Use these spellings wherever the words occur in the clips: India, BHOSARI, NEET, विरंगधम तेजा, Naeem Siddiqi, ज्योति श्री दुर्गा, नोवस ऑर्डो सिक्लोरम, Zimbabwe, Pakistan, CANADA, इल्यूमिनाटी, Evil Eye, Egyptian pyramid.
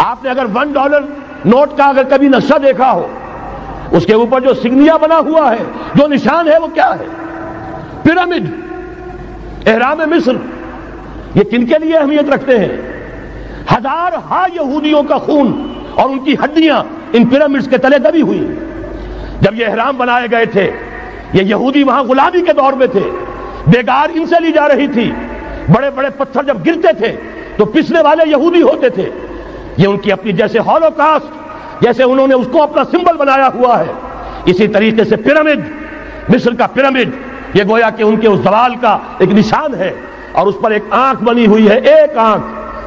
आपने अगर $1 नोट का अगर कभी नक्शा देखा हो, उसके ऊपर जो सिग्निया बना हुआ है, जो निशान है, वो क्या है? पिरामिड, एहराम मिस्र। ये किनके लिए अहमियत रखते हैं? हजार यहूदियों का खून और उनकी हड्डियां इन पिरामिड्स के तले दबी हुई। जब ये एहराम बनाए गए थे, ये यहूदी वहां गुलामी के दौर में थे, बेगार इनसे ली जा रही थी। बड़े बड़े पत्थर जब गिरते थे तो पिसने वाले यहूदी होते थे। ये उनकी अपनी, जैसे हॉलोकास्ट, जैसे उन्होंने उसको अपना सिंबल बनाया हुआ है, इसी तरीके से पिरामिड, मिस्र का पिरामिड, ये गोया कि उनके उस जवाल का एक निशान है। और उस पर एक आंख बनी हुई है, एक आंख,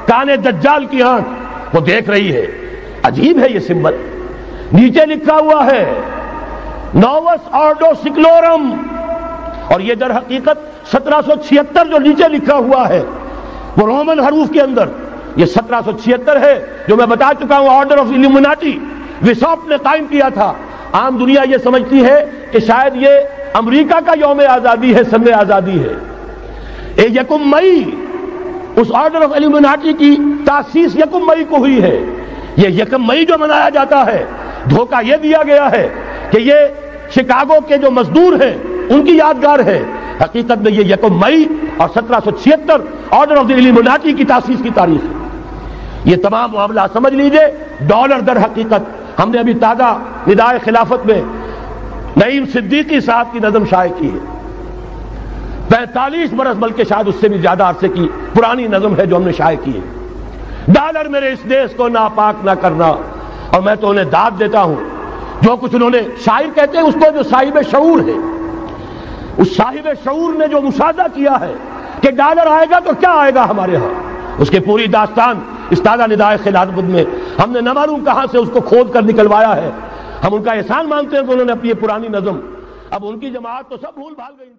काने दज्जाल की आंख, वो देख रही है। अजीब है ये सिंबल। नीचे लिखा हुआ है नोवस ऑर्डो सिक्लोरम, और ये दर हकीकत 1776 जो नीचे लिखा हुआ है वो रोमन हरूफ के अंदर ये 1776 है, जो मैं बता चुका हूं। ऑर्डर ऑफ इल्यूमिनाटी विशॉप ने कायम किया था। आम दुनिया ये समझती है कि शायद ये अमेरिका का यौम आजादी है, समय आजादी है। 1 मई उस ऑर्डर ऑफ इल्यूमिनाटी की तासीस 1 मई को हुई है। ये 1 मई जो मनाया जाता है, धोखा यह दिया गया है कि ये शिकागो के जो मजदूर हैं उनकी यादगार है। हकीकत में ये 1 मई और 1776 ऑर्डर ऑफ द इल्यूमिनाटी की तासीस की तारीख है। ये तमाम मामला समझ लीजिए, डॉलर दर हकीकत। हमने अभी ताज़ा निदाए खिलाफत में नईम सिद्दीकी साहब की नज़म शाये की है। 45 बरस, बल्कि शायद उससे भी ज्यादा अरसे की पुरानी नज़म है जो हमने शाये की है। डॉलर मेरे इस देश को नापाक ना करना। और मैं तो उन्हें दाद देता हूं, जो कुछ उन्होंने शायर कहते हैं उसको, जो साहिब शऊर है, उस साहिब शऊर ने जो मुशाहदा किया है कि डॉलर आएगा तो क्या आएगा हमारे यहाँ, उसके पूरी दास्तान इस ताज़ा निदाए खिलाफत में हमने न मालूम कहाँ से उसको खोद कर निकलवाया है। हम उनका एहसान मानते हैं कि उन्होंने अपनी पुरानी नज़म, अब उनकी जमात तो सब भूल भाल गई।